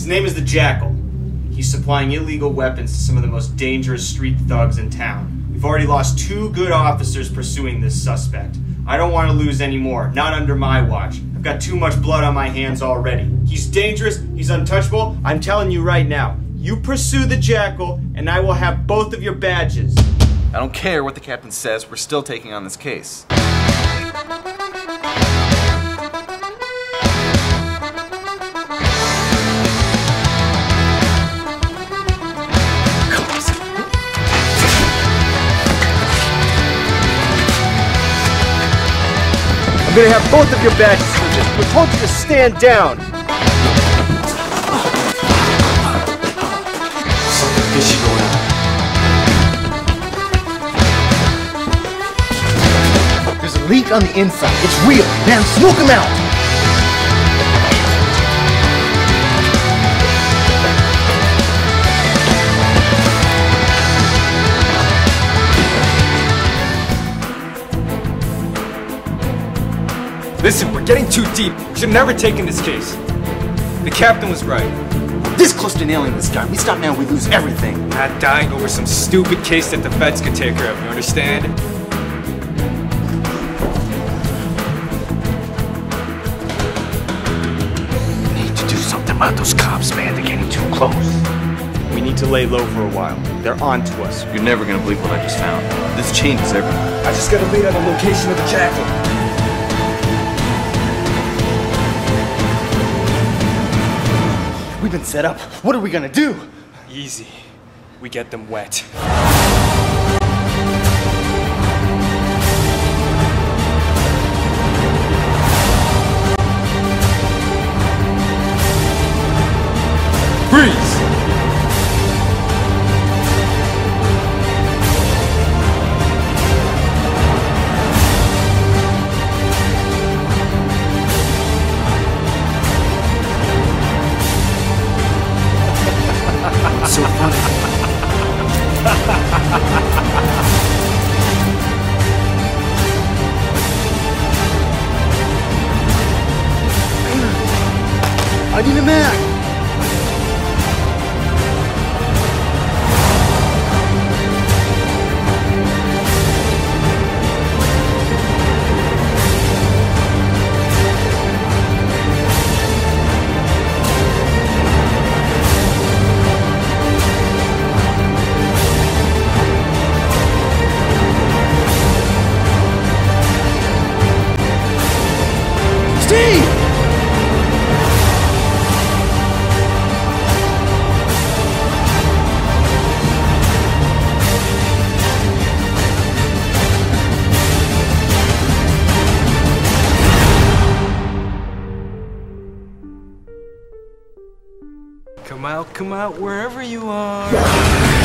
His name is the Jackal. He's supplying illegal weapons to some of the most dangerous street thugs in town. We've already lost 2 good officers pursuing this suspect. I don't want to lose any more, not under my watch. I've got too much blood on my hands already. He's dangerous, he's untouchable. I'm telling you right now, you pursue the Jackal and I will have both of your badges. I don't care what the captain says, we're still taking on this case. I'm gonna have both of your badges. We told you to stand down. Something fishy going on. There's a leak on the inside. It's real. Man, smoke him out. Listen, we're getting too deep. We should have never taken this case. The captain was right. We're this close to nailing this guy. We stop now, we lose everything. Not dying over some stupid case that the feds could take care of, you understand? We need to do something about those cops, man. They're getting too close. We need to lay low for a while. They're on to us. You're never gonna believe what I just found. This changes everything. I just got a lead on the location of the Jackal. We've been set up. What are we gonna do? Easy. We get them wet. Freeze! So funny. I need a man. Come out wherever you are.